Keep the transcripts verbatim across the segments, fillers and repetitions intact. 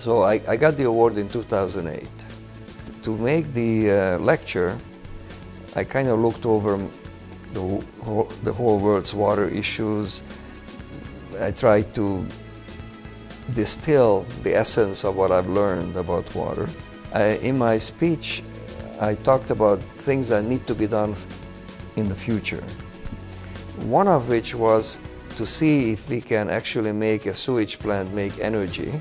So I, I got the award in two thousand eight. To make the uh, lecture, I kind of looked over the, the whole world's water issues. I tried to distill the essence of what I've learned about water. I, in my speech, I talked about things that need to be done in the future. One of which was to see if we can actually make a sewage plant make energy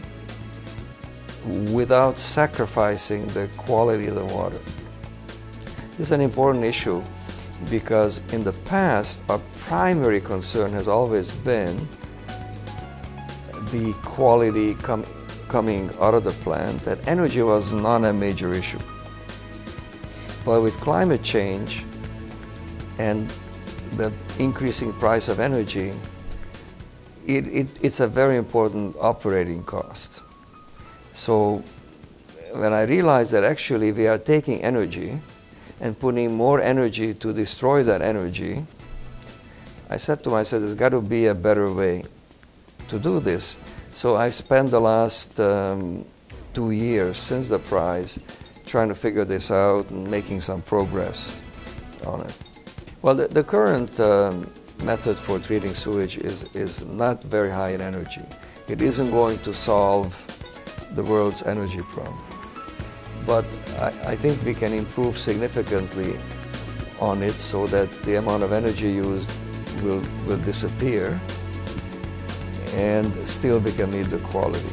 without sacrificing the quality of the water. This is an important issue because in the past our primary concern has always been the quality com coming out of the plant, and energy was not a major issue. But with climate change and the increasing price of energy, it, it, it's a very important operating cost. So when I realized that actually we are taking energy and putting more energy to destroy that energy, I said to myself, there's got to be a better way to do this. So I spent the last um, two years since the prize trying to figure this out and making some progress on it. Well, the, the current um, method for treating sewage is, is not very high in energy. It isn't going to solve the world's energy problem. But I, I think we can improve significantly on it so that the amount of energy used will, will disappear and still we can meet the quality.